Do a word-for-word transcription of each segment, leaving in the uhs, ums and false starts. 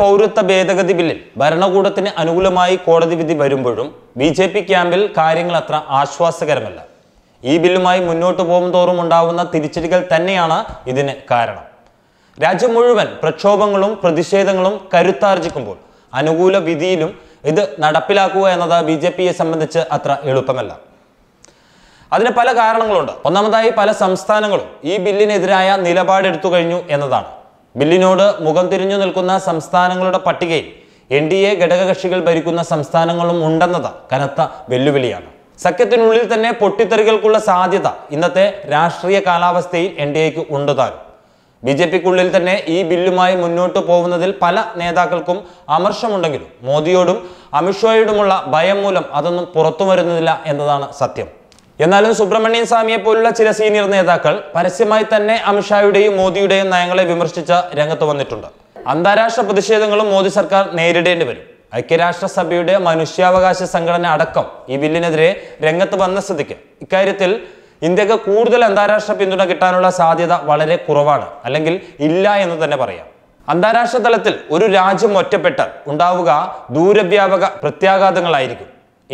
പൗരത്വ ഭേദഗതി ബില്ലിൽ ഭരണകൂടത്തിന് അനുകൂലമായി കോടതി വിധി വരുമ്പോഴും ബി ജെ പി ക്യാമ്പിൽ കാര്യങ്ങൾ അത്ര ആശ്വാസകരമല്ല. ഈ ബില്ലുമായി മുന്നോട്ട് പോകുന്തോറും ഉണ്ടാവുന്ന തിരിച്ചടികൾ തന്നെയാണ് ഇതിന് കാരണം. രാജ്യം മുഴുവൻ പ്രക്ഷോഭങ്ങളും പ്രതിഷേധങ്ങളും കരുത്താർജിക്കുമ്പോൾ അനുകൂല വിധിയിലും ഇത് നടപ്പിലാക്കുക എന്നത് ബി ജെ പിയെ സംബന്ധിച്ച് അത്ര എളുപ്പമല്ല. അതിന് പല കാരണങ്ങളുണ്ട്. ഒന്നാമതായി പല സംസ്ഥാനങ്ങളും ഈ ബില്ലിനെതിരായ നിലപാടെടുത്തു കഴിഞ്ഞു എന്നതാണ്. ബില്ലിനോട് മുഖം തിരിഞ്ഞു നിൽക്കുന്ന സംസ്ഥാനങ്ങളുടെ പട്ടികയിൽ എൻ ഡി എ ഘടകകക്ഷികൾ ഭരിക്കുന്ന സംസ്ഥാനങ്ങളും ഉണ്ടെന്നത് കനത്ത വെല്ലുവിളിയാണ്. സഖ്യത്തിനുള്ളിൽ തന്നെ പൊട്ടിത്തെറികൾക്കുള്ള സാധ്യത ഇന്നത്തെ രാഷ്ട്രീയ കാലാവസ്ഥയിൽ എൻ ഡി എക്ക് ഉണ്ട് താനും. ബി ജെ പിക്കുള്ളിൽ തന്നെ ഈ ബില്ലുമായി മുന്നോട്ട് പോകുന്നതിൽ പല നേതാക്കൾക്കും അമർഷമുണ്ടെങ്കിലും മോദിയോടും അമിത്ഷായോടുമുള്ള ഭയം മൂലം അതൊന്നും പുറത്തു വരുന്നില്ല എന്നതാണ് സത്യം. എന്നാലും സുബ്രഹ്മണ്യൻ സ്വാമിയെ പോലുള്ള ചില സീനിയർ നേതാക്കൾ പരസ്യമായി തന്നെ അമിത്ഷായുടെയും മോദിയുടെയും നയങ്ങളെ വിമർശിച്ച രംഗത്ത് വന്നിട്ടുണ്ട്. അന്താരാഷ്ട്ര പ്രതിഷേധങ്ങളും മോദി സർക്കാർ നേരിടേണ്ടി വരും. ഐക്യരാഷ്ട്രസഭയുടെ മനുഷ്യാവകാശ സംഘടന അടക്കം ഈ ബില്ലിനെതിരെ രംഗത്ത് വന്ന സ്ഥിതിക്ക് ഇക്കാര്യത്തിൽ ഇന്ത്യക്ക് കൂടുതൽ അന്താരാഷ്ട്ര പിന്തുണ കിട്ടാനുള്ള സാധ്യത വളരെ കുറവാണ്, അല്ലെങ്കിൽ ഇല്ല എന്ന് തന്നെ പറയാം. അന്താരാഷ്ട്ര തലത്തിൽ ഒരു രാജ്യം ഒറ്റപ്പെട്ട് ഉണ്ടാവുക ദൂരവ്യാപക പ്രത്യാഘാതങ്ങളായിരിക്കും.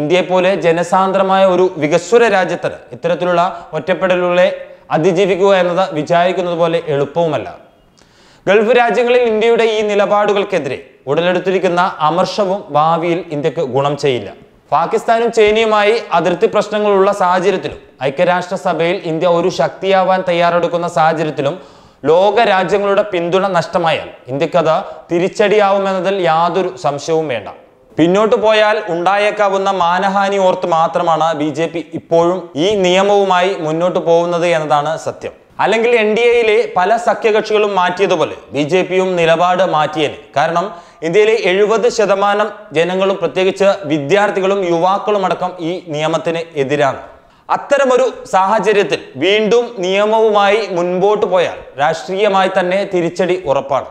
ഇന്ത്യയെ പോലെ ജനസാന്ദ്രമായ ഒരു വികസ്വര രാജ്യത്തിന് ഇത്തരത്തിലുള്ള ഒറ്റപ്പെടലുകളെ അതിജീവിക്കുക എന്നത് വിചാരിക്കുന്നത് പോലെ എളുപ്പവുമല്ല. ഗൾഫ് രാജ്യങ്ങളിൽ ഇന്ത്യയുടെ ഈ നിലപാടുകൾക്കെതിരെ ഉടലെടുത്തിരിക്കുന്ന അമർഷവും ഭാവിയിൽ ഇന്ത്യക്ക് ഗുണം ചെയ്യില്ല. പാകിസ്ഥാനും ചൈനയുമായി അതിർത്തി പ്രശ്നങ്ങളുള്ള സാഹചര്യത്തിലും ഐക്യരാഷ്ട്രസഭയിൽ ഇന്ത്യ ഒരു ശക്തിയാവാൻ തയ്യാറെടുക്കുന്ന സാഹചര്യത്തിലും ലോക രാജ്യങ്ങളുടെ പിന്തുണ നഷ്ടമായാൽ ഇന്ത്യക്കത് തിരിച്ചടിയാവുമെന്നതിൽ യാതൊരു സംശയവും വേണ്ട. പിന്നോട്ട് പോയാൽ ഉണ്ടായേക്കാവുന്ന മാനഹാനി ഓർത്ത് മാത്രമാണ് ബി ജെ പി ഇപ്പോഴും ഈ നിയമവുമായി മുന്നോട്ട് പോകുന്നത് എന്നതാണ് സത്യം. അല്ലെങ്കിൽ എൻ ഡി എയിലെ പല സഖ്യകക്ഷികളും മാറ്റിയതുപോലെ ബി ജെ പിയും നിലപാട് മാറ്റിയേനെ. കാരണം ഇന്ത്യയിലെ എഴുപത് ശതമാനം ജനങ്ങളും പ്രത്യേകിച്ച് വിദ്യാർത്ഥികളും യുവാക്കളും അടക്കം ഈ നിയമത്തിന് എതിരാണ്. അത്തരമൊരു സാഹചര്യത്തിൽ വീണ്ടും നിയമവുമായി മുൻപോട്ട് പോയാൽ രാഷ്ട്രീയമായി തന്നെ തിരിച്ചടി ഉറപ്പാണ്.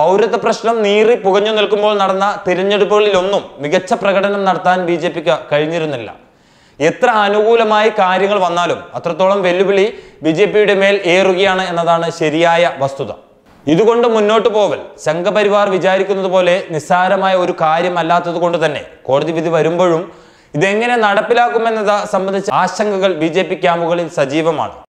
പൗരത്വ പ്രശ്നം നീറി പുകഞ്ഞു നിൽക്കുമ്പോൾ നടന്ന തിരഞ്ഞെടുപ്പുകളിലൊന്നും മികച്ച പ്രകടനം നടത്താൻ ബി ജെ പിക്ക് കഴിഞ്ഞിരുന്നില്ല. എത്ര അനുകൂലമായി കാര്യങ്ങൾ വന്നാലും അത്രത്തോളം വെല്ലുവിളി ബി ജെ പിയുടെ മേൽ ഏറുകയാണ് എന്നതാണ് ശരിയായ വസ്തുത. ഇതുകൊണ്ട് മുന്നോട്ട് പോവൽ സംഘപരിവാർ വിചാരിക്കുന്നത് പോലെ നിസ്സാരമായ ഒരു കാര്യമല്ലാത്തത് കൊണ്ട് തന്നെ കോടതി വിധി വരുമ്പോഴും ഇതെങ്ങനെ നടപ്പിലാക്കുമെന്നത് സംബന്ധിച്ച ആശങ്കകൾ ബി ജെ പി ക്യാമ്പുകളിൽ സജീവമാണ്.